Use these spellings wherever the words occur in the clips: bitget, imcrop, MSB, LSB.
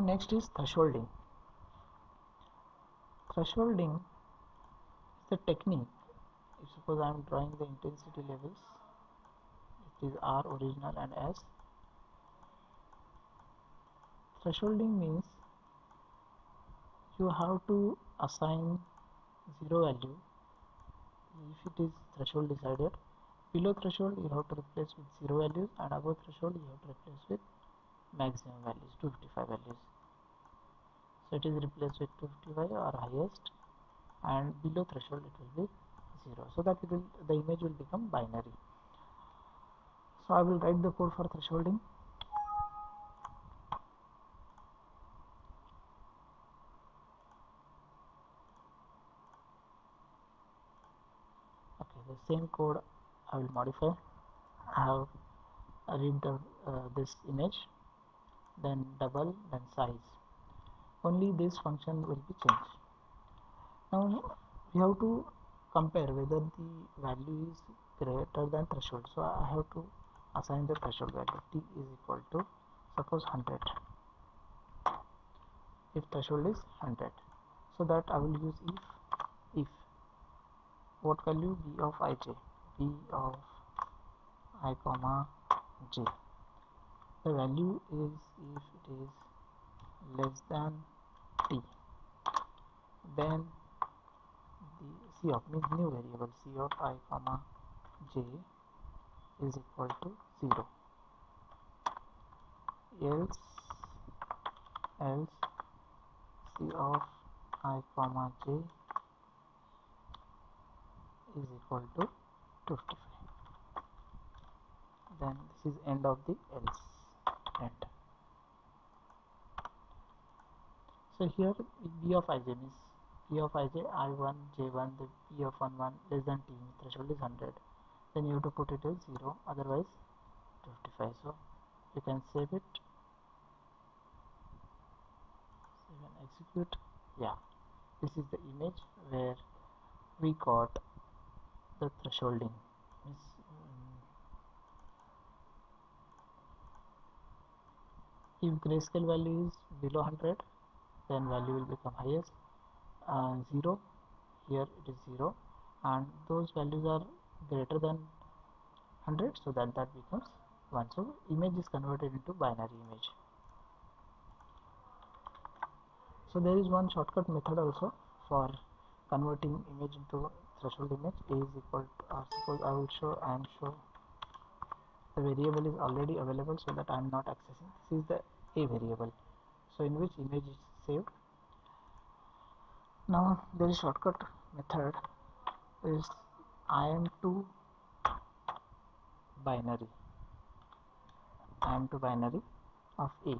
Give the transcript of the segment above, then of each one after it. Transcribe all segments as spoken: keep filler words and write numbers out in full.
Now next is thresholding. Thresholding is a technique. If suppose I am drawing the intensity levels, it is R, original, and S. Thresholding means you have to assign zero value if it is threshold decided. Below threshold you have to replace with zero values, and above threshold you have to replace with maximum values, two fifty-five values. So it is replaced with two fifty-five or highest, and below threshold it will be zero, so that it will, the image will become binary. So I will write the code for thresholding. Okay, the same code I will modify. I have I read the, uh, this image, then double, then size. Only this function will be changed. Now we have to compare whether the value is greater than threshold. So I have to assign the threshold value. T is equal to, suppose, one hundred. If threshold is one hundred, so that I will use if if. What value? B of ij. B of I comma j. The value is if it is less than t, then the c of, means new variable, c of I comma j is equal to zero, else else c of I comma j is equal to two fifty-five. Then this is end of the else end. So here B of ij means B of ij, I one, J one, the B of one one less than T, threshold is one hundred. Then you have to put it as zero, otherwise two fifty-five. So you can save it. So you can execute. Yeah, this is the image where we got the thresholding. Means, um, if grayscale value is below one hundred, then value will become highest, uh, zero, here it is zero, and those values are greater than one hundred, so that that becomes one. So image is converted into binary image. So there is one shortcut method also for converting image into threshold image. A is equal to, uh, suppose I will show I am show the variable is already available, so that I am not accessing. This is the A variable, so in which image is saved. Now there is shortcut method is I M two binary, I M two binary of A,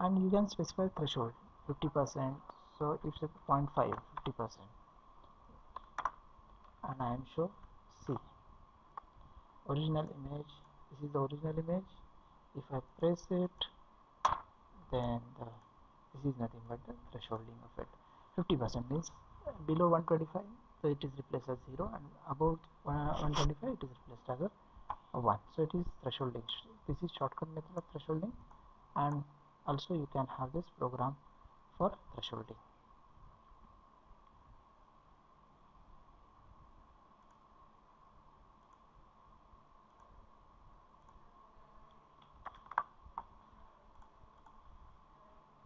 and you can specify threshold fifty percent. So if it's zero point five, fifty percent, and I am show C, original image. This is the original image. If I press it, then the this is nothing but the thresholding of it. fifty percent means below one twenty-five, so it is replaced as zero, and above one twenty-five it is replaced as a one. So it is thresholding. This is shortcut method of thresholding, and also you can have this program for thresholding.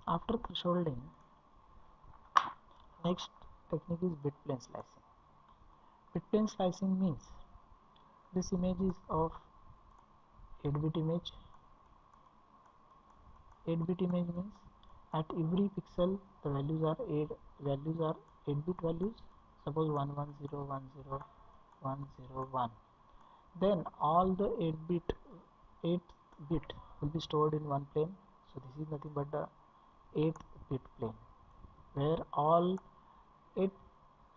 After thresholding, next technique is bitplane slicing. Bitplane slicing means this image is of eight bit image. eight bit image means at every pixel the values are eight values are eight bit values. Suppose one one zero, one zero, one zero, one. Then all the eight bit eight bit will be stored in one plane. So this is nothing but the eight bit plane, where all eight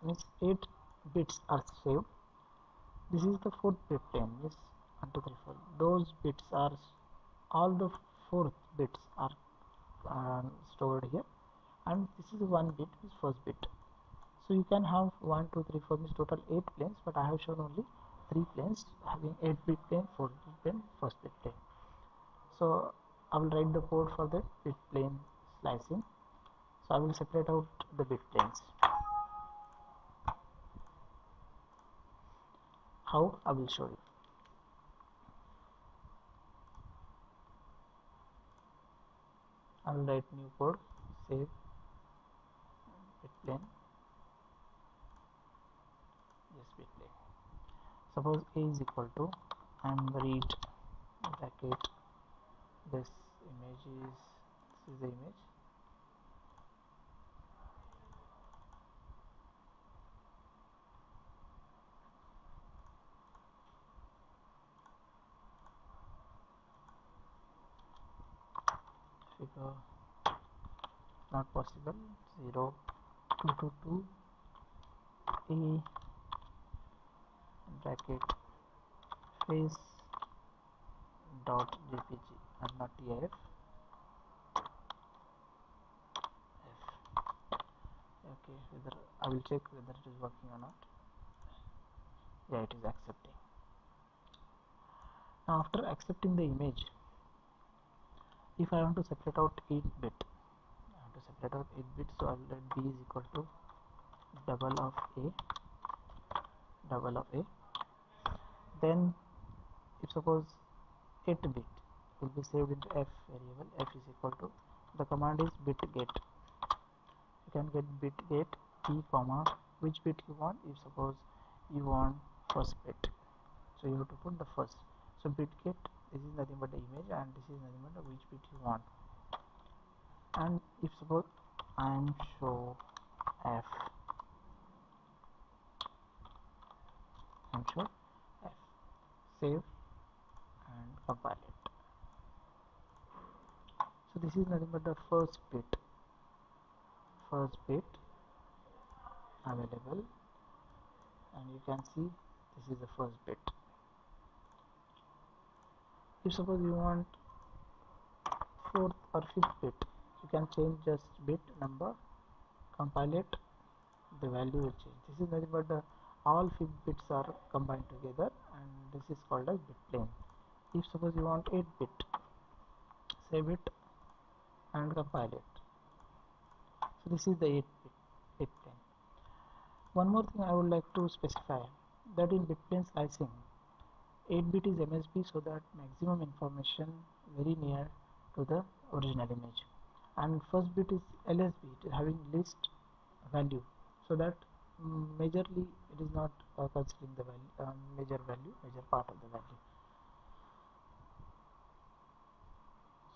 means eight bits are saved. This is the fourth bit plane, means one two three four. Those bits are all the fourth bits are uh, stored here, and this is one bit, is first bit. So you can have one two three four means total eight planes, but I have shown only three planes having eight bit plane, four bit plane, first bit plane. So I will write the code for the bit plane splicing. So I will separate out the difference. How? I will show you. I will write new code, save bitplane. Yes, bitplane. Suppose a is equal to, and read bracket, this image is, this is the image. Figure not possible, zero, two to two, a bracket face dot jpg and not tif. Okay, whether I will check whether it is working or not. Yeah, it is accepting. Now after accepting the image, if I want to separate out eight bit, I want to separate out eight bit, so I will let b is equal to double of a, double of a. Then if suppose eight bit will be saved into f variable, f is equal to, the command is bitget. You can get bitget p comma which bit you want. If suppose you want first bit, so you have to put the first. So bitget, this is nothing but the image, and this is nothing but which bit you want. And if suppose I am show f, I am show f, save and compile it. So this is nothing but the first bit, first bit available, and you can see this is the first bit. If suppose you want fourth or fifth bit, you can change just bit number, compile it, the value will change. This is nothing but the all fifth bits are combined together, and this is called as bitplane. If suppose you want eight bit, save it and compile it. So this is the eight bit bitplane. One more thing I would like to specify, that in bitplane slicing, eight bit is M S B, so that maximum information very near to the original image, and first bit is L S B, having least value, so that mm, majorly it is not uh, considering the value, uh, major value, major part of the value.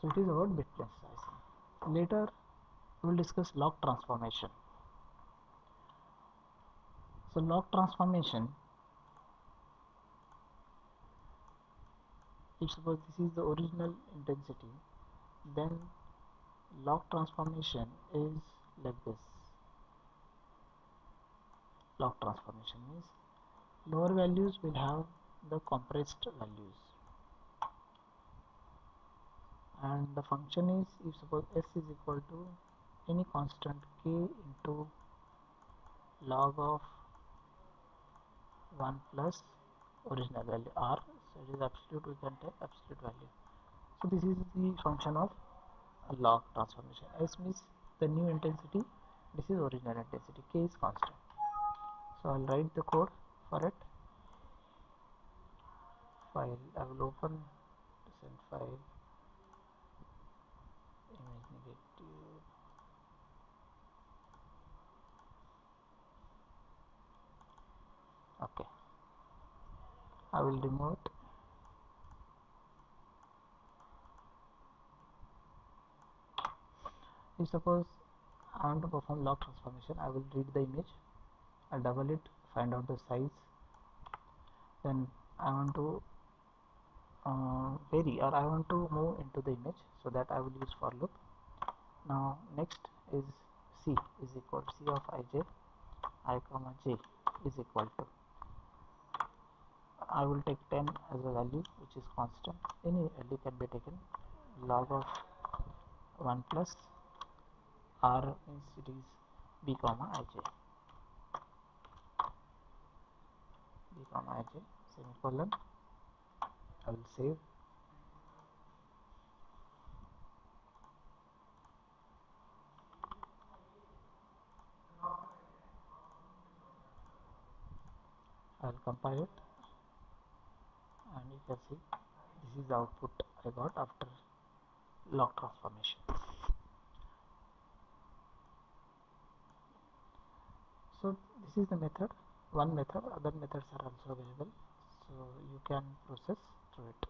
So it is about bitplane slicing. Later we will discuss log transformation. So log transformation, if suppose this is the original intensity, then log transformation is like this. Log transformation means lower values will have the compressed values, and the function is, if suppose s is equal to any constant k into log of one plus original value r. So it is absolute, we can take absolute value. So this is the function of a log transformation. S means the new intensity, this is original intensity, k is constant. So I'll write the code for it. File, I will open recent file, image negative. Okay, I will remove it. If suppose I want to perform log transformation, I will read the image, I double it, find out the size, then I want to uh, vary, or I want to move into the image, so that I will use for loop. Now next is c is equal to c of ij, I comma j is equal to, I will take ten as a value which is constant, any value can be taken, log of one plus r means it is b comma ij, b comma ij semicolon. I will save I'll compile it, and you can see this is the output I got after log transformation. So this is the method, one method, other methods are also available, so you can process through it.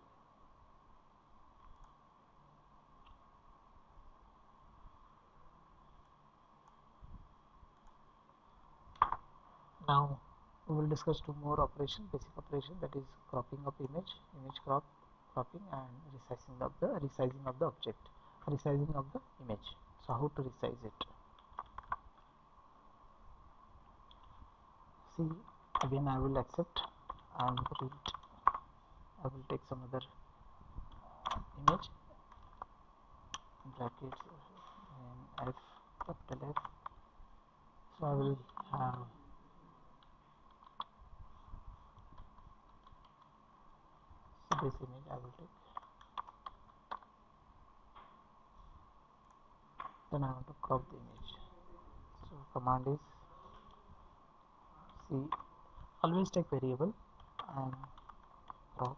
Now we will discuss two more operations, basic operation, that is cropping of image, image crop, cropping, and resizing of the resizing of the object, resizing of the image. So how to resize it? See, again I will accept and put it. I will take some other image, brackets, and F, capital F. So I will have this image, I will take, then I want to crop the image. So command is, see, always take variable and crop.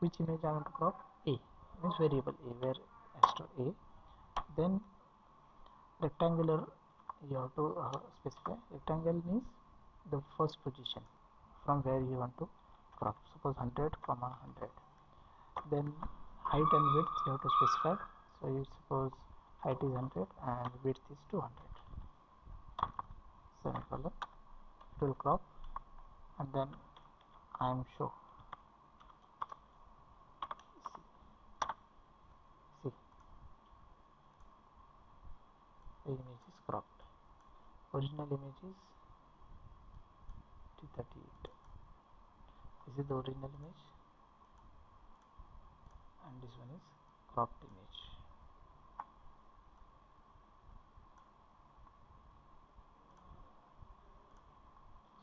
Which image I want to crop? A, means variable A, where I store A. Then rectangular, you have to uh, specify. Rectangle means the first position from where you want to crop, suppose one hundred comma one hundred. Then height and width you have to specify, so you suppose height is one hundred and width is two hundred. Same color, it will crop, and then I am show. See, see, the image is cropped. Original image is two thirty-eight. This is the original image, and this one is cropped image.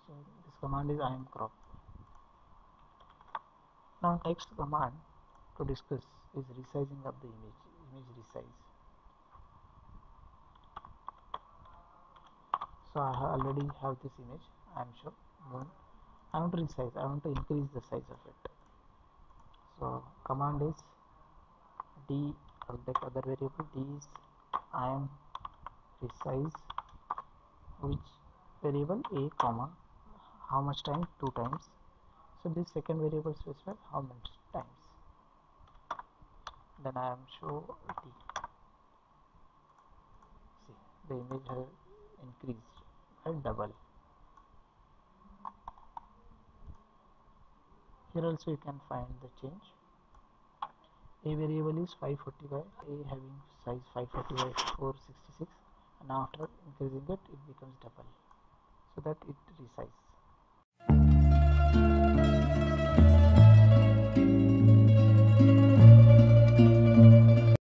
So this command is imcrop. Now next command to discuss is resizing of the image, image resize. So I already have this image, I am sure. Moon. I want to resize, I want to increase the size of it. So command is D, I will take other variable, D is I am resize, which variable A comma, how much time? Two times. So this second variable specify how much times. Then I am show D. See, the image has increased by double. Here also you can find the change. A variable is five forty by A, having size five forty by four sixty-six, and after increasing it, it becomes double, so that it resizes.